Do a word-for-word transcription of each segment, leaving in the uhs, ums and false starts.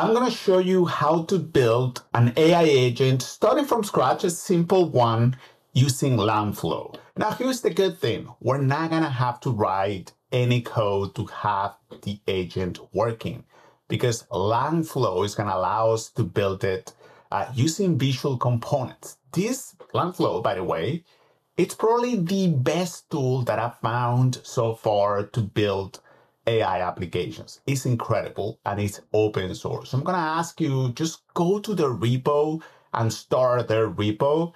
I'm going to show you how to build an A I agent starting from scratch, a simple one, using Langflow. Now, here's the good thing. We're not going to have to write any code to have the agent working, because Langflow is going to allow us to build it uh, using visual components. This Langflow, by the way, it's probably the best tool that I've found so far to build A I applications. It's incredible and it's open source. So I'm going to ask you, just go to the repo and start their repo.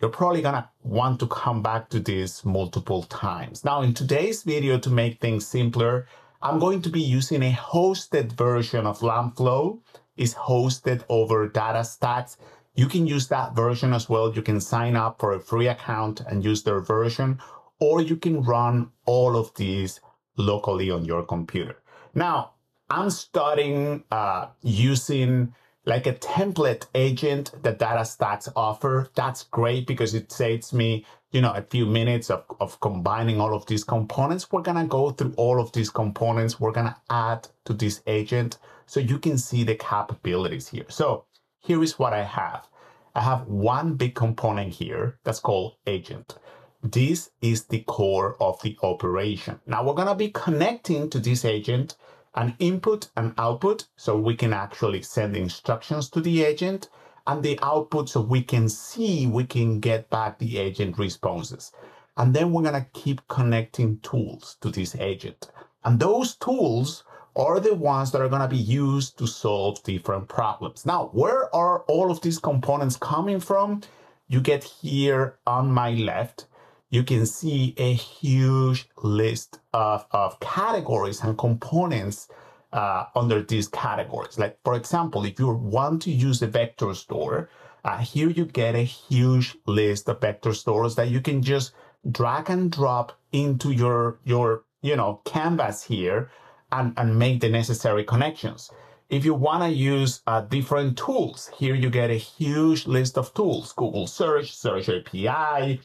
You're probably going to want to come back to this multiple times. Now, in today's video, to make things simpler, I'm going to be using a hosted version of Langflow. It's hosted over DataStax. You can use that version as well. You can sign up for a free account and use their version, or you can run all of these locally on your computer. Now, I'm starting uh, using like a template agent that DataStax offer. That's great because it saves me, you know, a few minutes of, of combining all of these components. We're gonna go through all of these components. We're gonna add to this agent so you can see the capabilities here. So here is what I have. I have one big component here that's called agent. This is the core of the operation. Now we're gonna be connecting to this agent an input and output so we can actually send instructions to the agent, and the output so we can see, we can get back the agent responses. And then we're gonna keep connecting tools to this agent. And those tools are the ones that are gonna be used to solve different problems. Now, where are all of these components coming from? You get here on my left, you can see a huge list of, of categories and components uh, under these categories. Like, for example, if you want to use the vector store, uh, here you get a huge list of vector stores that you can just drag and drop into your, your you know, canvas here and, and make the necessary connections. If you want to use uh, different tools, here you get a huge list of tools: Google Search, Search A P I,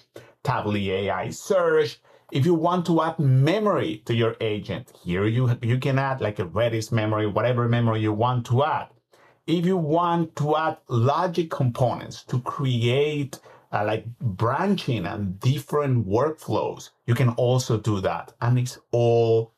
Tavily A I search. If you want to add memory to your agent, here you, you can add like a Redis memory, whatever memory you want to add. If you want to add logic components to create uh, like branching and different workflows, you can also do that. And it's all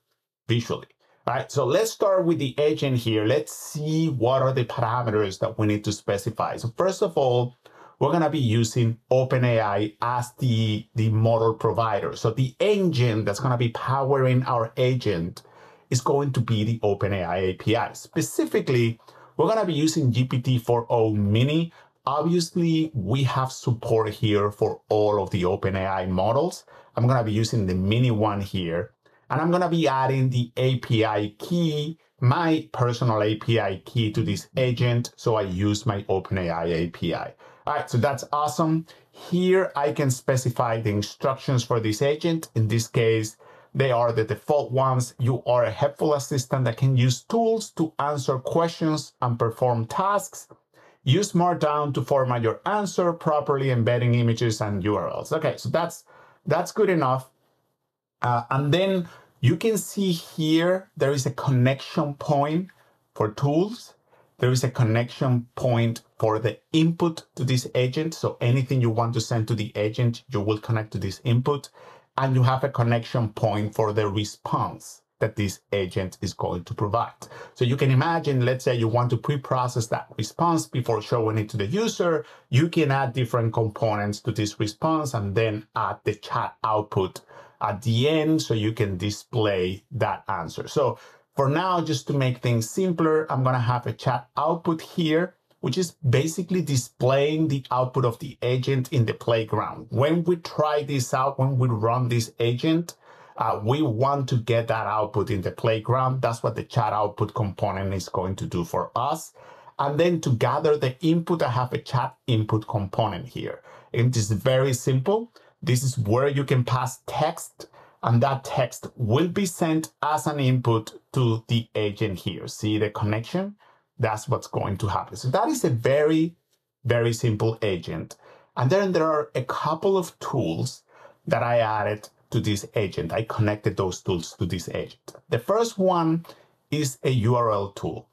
visually. All right, so let's start with the agent here. Let's see what are the parameters that we need to specify. So first of all, we're going to be using OpenAI as the, the model provider. So the engine that's going to be powering our agent is going to be the OpenAI A P I. Specifically, we're going to be using G P T four o mini. Obviously, we have support here for all of the OpenAI models. I'm going to be using the mini one here, and I'm going to be adding the A P I key, my personal A P I key to this agent. So I use my OpenAI A P I. All right, so that's awesome. Here I can specify the instructions for this agent. In this case, they are the default ones. You are a helpful assistant that can use tools to answer questions and perform tasks. Use Markdown to format your answer properly, embedding images and U R Ls. Okay, so that's, that's good enough. Uh, and then you can see here, there is a connection point for tools. There is a connection point for the input to this agent. So anything you want to send to the agent, you will connect to this input. And you have a connection point for the response that this agent is going to provide. So you can imagine, let's say you want to pre-process that response before showing it to the user. You can add different components to this response and then add the chat output at the end so you can display that answer. So for now, just to make things simpler, I'm going to have a chat output here, which is basically displaying the output of the agent in the playground. When we try this out, when we run this agent, uh, we want to get that output in the playground. That's what the chat output component is going to do for us. And then to gather the input, I have a chat input component here. It is very simple. This is where you can pass text, and that text will be sent as an input to the agent here. See the connection? That's what's going to happen. So that is a very, very simple agent. And then there are a couple of tools that I added to this agent. I connected those tools to this agent. The first one is a U R L tool.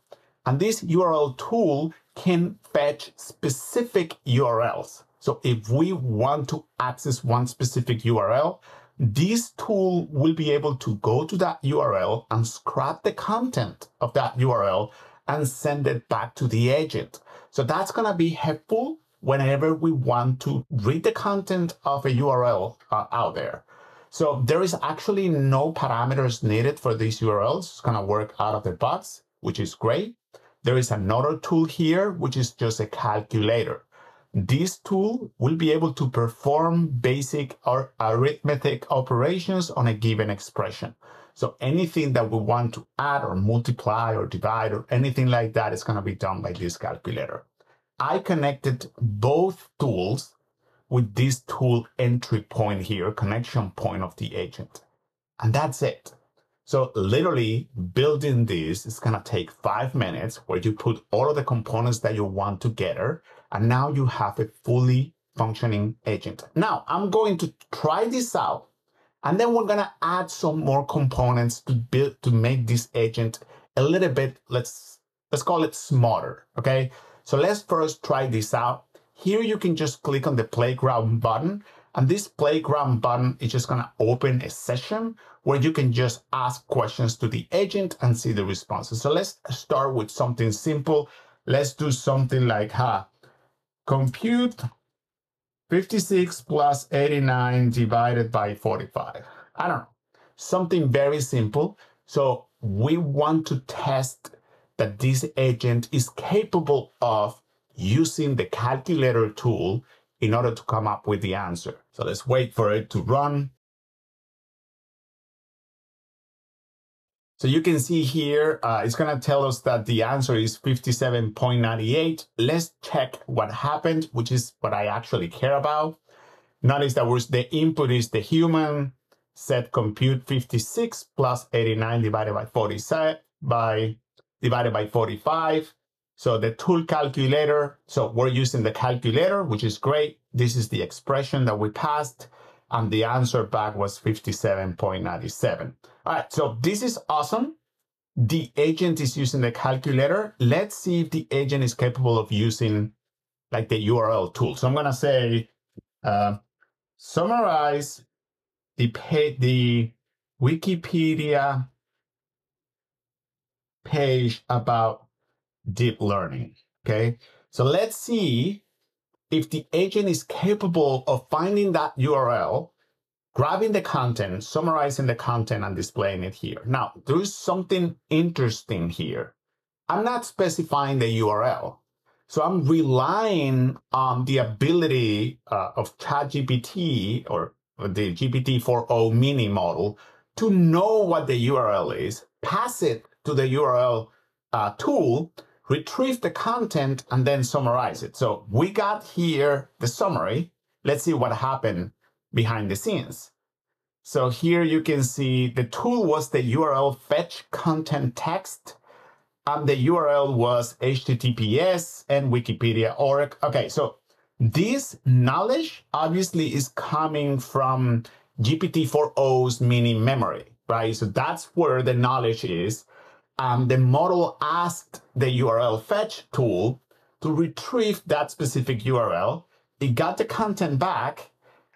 And this U R L tool can fetch specific U R Ls. So if we want to access one specific U R L, this tool will be able to go to that U R L and scrap the content of that U R L and send it back to the agent. So that's going to be helpful whenever we want to read the content of a U R L uh, out there. So there is actually no parameters needed for these U R Ls. It's going to work out of the box, which is great. There is another tool here, which is just a calculator. This tool will be able to perform basic or arithmetic operations on a given expression. So anything that we want to add or multiply or divide or anything like that is going to be done by this calculator. I connected both tools with this tool entry point here, connection point of the agent. And that's it. So literally building this is going to take five minutes where you put all of the components that you want together. And now you have a fully functioning agent. Now I'm going to try this out. And then we're going to add some more components to build to make this agent a little bit, let's, let's call it smarter. Okay. So let's first try this out. Here you can just click on the playground button, and this playground button is just going to open a session where you can just ask questions to the agent and see the responses. So let's start with something simple. Let's do something like, huh, compute fifty-six plus eighty-nine divided by forty-five. I don't know, something very simple. So we want to test that this agent is capable of using the calculator tool in order to come up with the answer. So let's wait for it to run. So you can see here, uh, it's gonna tell us that the answer is fifty-seven point nine eight. Let's check what happened, which is what I actually care about. Notice that was the input is the human, set compute fifty-six plus eighty-nine divided by forty-seven by divided by forty-five. So the tool calculator, so we're using the calculator, which is great. This is the expression that we passed, and the answer back was fifty-seven point nine seven. All right, so this is awesome. The agent is using the calculator. Let's see if the agent is capable of using like the U R L tool. So I'm gonna say, uh, summarize the, pa the Wikipedia page about deep learning. Okay, so let's see if the agent is capable of finding that U R L, grabbing the content, summarizing the content, and displaying it here. Now, there is something interesting here. I'm not specifying the U R L, so I'm relying on the ability uh, of ChatGPT or the G P T four o mini model to know what the U R L is, pass it to the U R L uh, tool, retrieve the content, and then summarize it. So we got here the summary. Let's see what happened behind the scenes. So here you can see the tool was the U R L fetch content text, and the U R L was H T T P S and Wikipedia org. Okay, so this knowledge obviously is coming from G P T four o's mini memory, right? So that's where the knowledge is. Um, the model asked the U R L fetch tool to retrieve that specific U R L. It got the content back,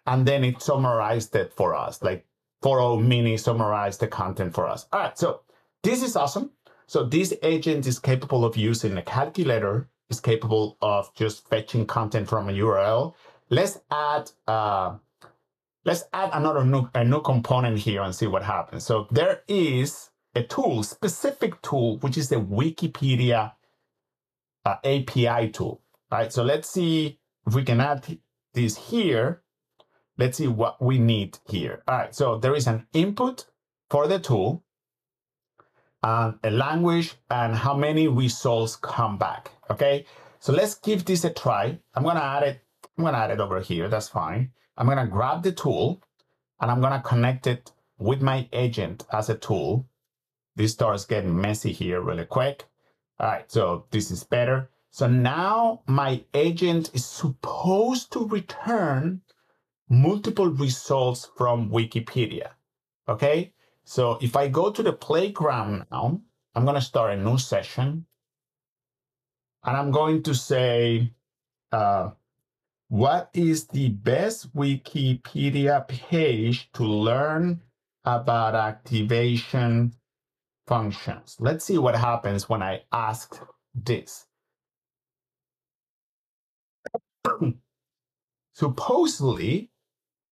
and then it summarized it for us, like four o mini summarized the content for us. All right, so this is awesome. So this agent is capable of using a calculator, is capable of just fetching content from a U R L. Let's add, uh, let's add another new, a new component here and see what happens. So there is a tool, specific tool, which is the Wikipedia uh, A P I tool, right? So let's see if we can add this here. Let's see what we need here. All right, so there is an input for the tool, uh, a language, and how many results come back, okay? So let's give this a try. I'm gonna add it, I'm gonna add it over here, that's fine. I'm gonna grab the tool, and I'm gonna connect it with my agent as a tool. This starts getting messy here really quick. All right, so this is better. So now my agent is supposed to return multiple results from Wikipedia, okay? So if I go to the playground now, I'm gonna start a new session. and I'm going to say, uh, what is the best Wikipedia page to learn about activation functions? Let's see what happens when I ask this. Supposedly,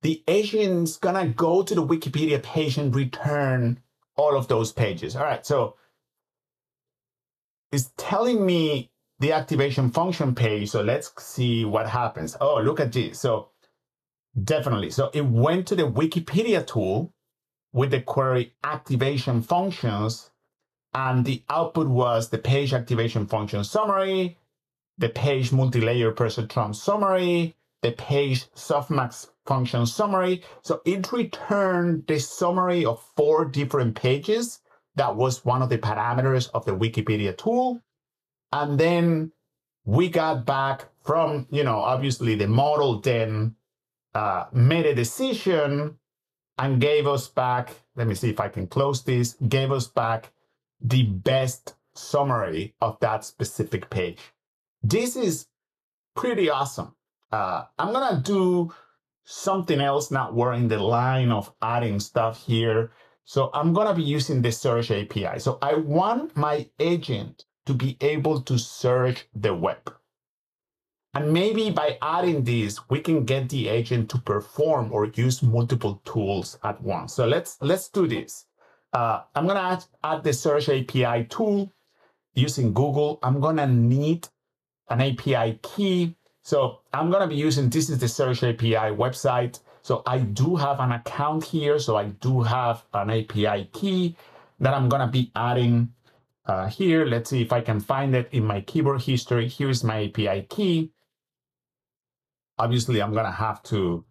the agent's gonna go to the Wikipedia page and return all of those pages. All right, so it's telling me the activation function page. So let's see what happens. Oh, look at this. So definitely. So it went to the Wikipedia tool with the query activation functions, and the output was the page activation function summary, the page multilayer percentron summary, the page softmax function summary. So it returned the summary of four different pages. That was one of the parameters of the Wikipedia tool. And then we got back from, you know, obviously the model then uh, made a decision and gave us back, let me see if I can close this, gave us back the best summary of that specific page. This is pretty awesome. Uh, I'm gonna do something else now. We're in the line of adding stuff here. So I'm gonna be using the Search A P I. So I want my agent to be able to search the web. And maybe by adding this, we can get the agent to perform or use multiple tools at once. So let's, let's do this. Uh, I'm gonna add, add the Search A P I tool using Google. I'm gonna need an A P I key. So I'm gonna be using, this is the Search A P I website. So I do have an account here. So I do have an A P I key that I'm gonna be adding uh, here. Let's see if I can find it in my keyboard history. Here's my A P I key. Obviously I'm gonna have to,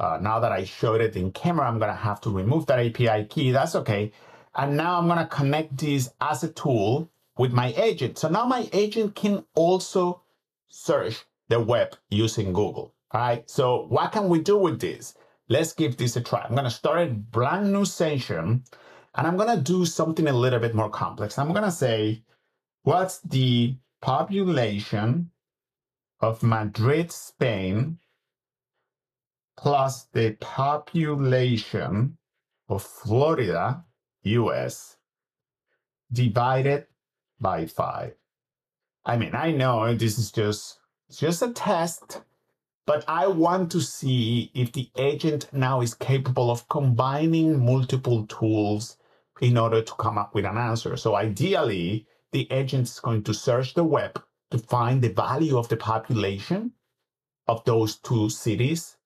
uh, now that I showed it in camera, I'm gonna have to remove that A P I key, that's okay. And now I'm gonna connect this as a tool with my agent. So now my agent can also search the web using Google. All right, so what can we do with this? Let's give this a try. I'm gonna start a brand new session and I'm gonna do something a little bit more complex. I'm gonna say, what's the population of Madrid, Spain, plus the population of Florida, U S, divided by five? I mean, I know this is just, it's just a test, but I want to see if the agent now is capable of combining multiple tools in order to come up with an answer. So ideally, the agent is going to search the web to find the value of the population of those two cities,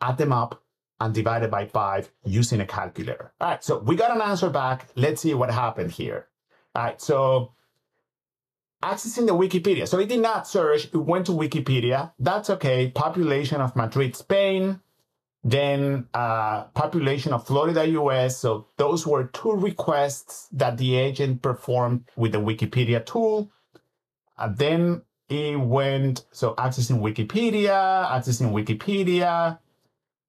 add them up, and divide it by five using a calculator. All right, so we got an answer back. Let's see what happened here. All right, so accessing the Wikipedia. So it did not search, it went to Wikipedia. That's okay. Population of Madrid, Spain, then uh, population of Florida, U S. So those were two requests that the agent performed with the Wikipedia tool. And then it went, so accessing Wikipedia, accessing Wikipedia,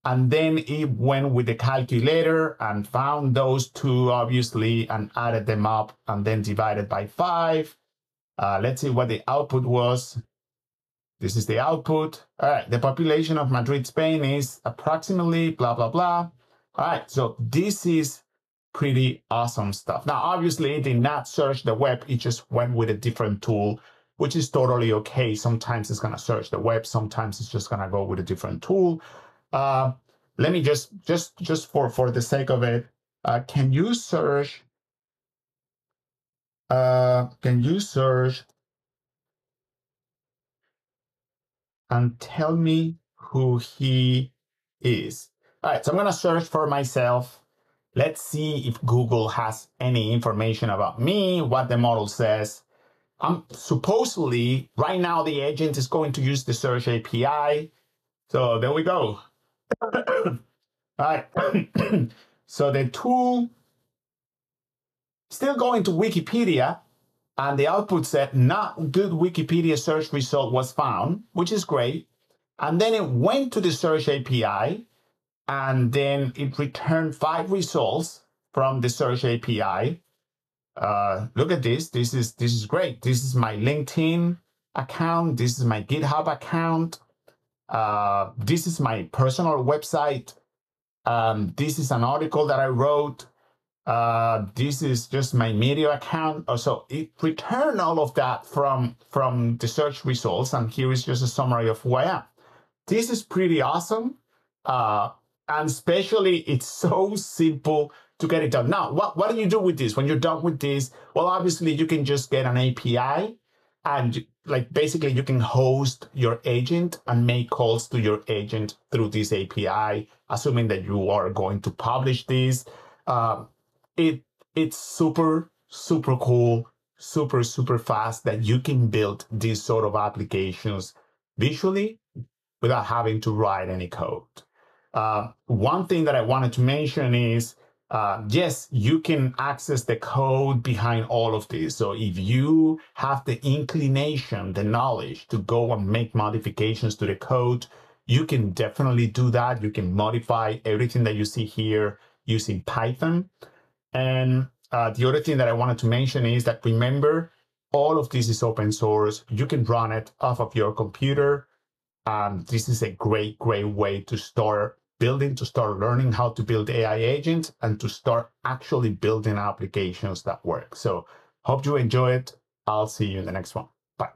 and then it went with the calculator and found those two, obviously, and added them up and then divided by five. Uh, let's see what the output was. This is the output. All right, the population of Madrid, Spain is approximately blah, blah, blah. All right, so this is pretty awesome stuff. Now, obviously, it did not search the web. It just went with a different tool, which is totally okay. Sometimes it's gonna search the web. Sometimes it's just gonna go with a different tool. Uh, let me just, just, just for, for the sake of it, uh, can you search Uh, can you search and tell me who he is? All right, so I'm gonna search for myself. Let's see if Google has any information about me, what the model says. I'm supposedly, right now, the agent is going to use the Search A P I. So there we go. All right, so the tool, still going to Wikipedia, and the output said not good Wikipedia search result was found, which is great. And then it went to the Search A P I, and then it returned five results from the Search A P I. Uh, look at this. This is this is great. This is my LinkedIn. account. This is my GitHub account. Uh, this is my personal website. Um, this is an article that I wrote. Uh, this is just my media account. So it return all of that from, from the search results. And here is just a summary of who I am. This is pretty awesome. Uh, and especially it's so simple to get it done. Now, what, what do you do with this? When you're done with this, well, obviously you can just get an A P I and like basically you can host your agent and make calls to your agent through this A P I, assuming that you are going to publish this. Uh, It it's super, super cool, super, super fast that you can build these sort of applications visually without having to write any code. Uh, one thing that I wanted to mention is, uh, yes, you can access the code behind all of this. So if you have the inclination, the knowledge to go and make modifications to the code, you can definitely do that. You can modify everything that you see here using Python. And uh, the other thing that I wanted to mention is that, remember, all of this is open source. You can run it off of your computer. Um, this is a great, great way to start building, to start learning how to build A I agents, and to start actually building applications that work. So hope you enjoy it. I'll see you in the next one.